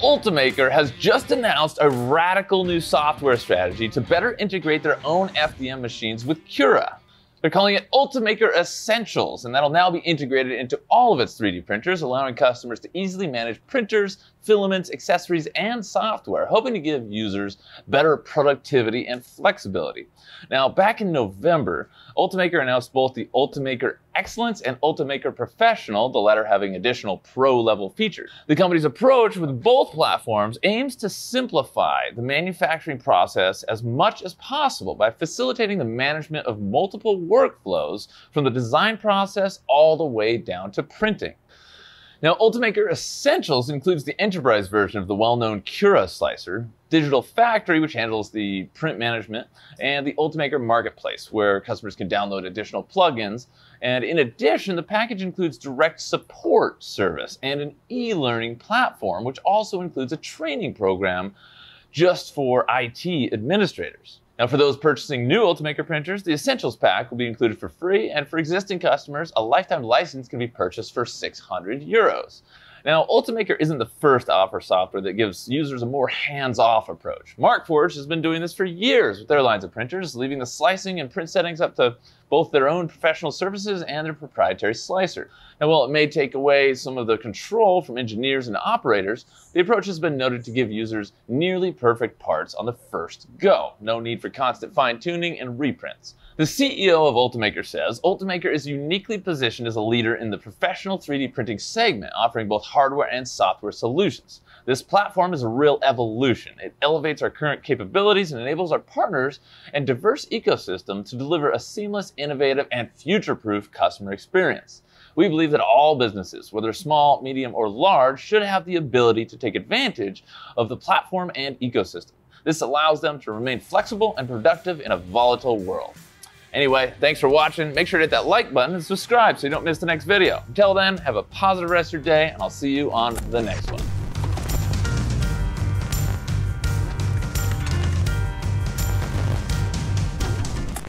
Ultimaker has just announced a radical new software strategy to better integrate their own FDM machines with Cura. They're calling it Ultimaker Essentials, and that'll now be integrated into all of its 3D printers, allowing customers to easily manage printers, filaments, accessories, and software, hoping to give users better productivity and flexibility. Now, back in November, Ultimaker announced both the Ultimaker Excellence and Ultimaker Professional, the latter having additional pro-level features. The company's approach with both platforms aims to simplify the manufacturing process as much as possible by facilitating the management of multiple workflows from the design process all the way down to printing. Now, Ultimaker Essentials includes the enterprise version of the well-known Cura slicer, Digital Factory, which handles the print management, and the Ultimaker Marketplace, where customers can download additional plugins. And in addition, the package includes direct support service and an e-learning platform, which also includes a training program just for IT administrators. Now, for those purchasing new Ultimaker printers, the Essentials Pack will be included for free, and for existing customers, a lifetime license can be purchased for 600 euros. Now, Ultimaker isn't the first to offer software that gives users a more hands-off approach. Markforged has been doing this for years with their lines of printers, leaving the slicing and print settings up to both their own professional services and their proprietary slicer. Now, while it may take away some of the control from engineers and operators, the approach has been noted to give users nearly perfect parts on the first go. No need for constant fine-tuning and reprints. The CEO of Ultimaker says, Ultimaker is uniquely positioned as a leader in the professional 3D printing segment, offering both hardware and software solutions. This platform is a real evolution. It elevates our current capabilities and enables our partners and diverse ecosystem to deliver a seamless, innovative, and future-proof customer experience. We believe that all businesses, whether small, medium, or large, should have the ability to take advantage of the platform and ecosystem. This allows them to remain flexible and productive in a volatile world. Anyway, thanks for watching. Make sure to hit that like button and subscribe so you don't miss the next video. Until then, have a positive rest of your day, and I'll see you on the next one.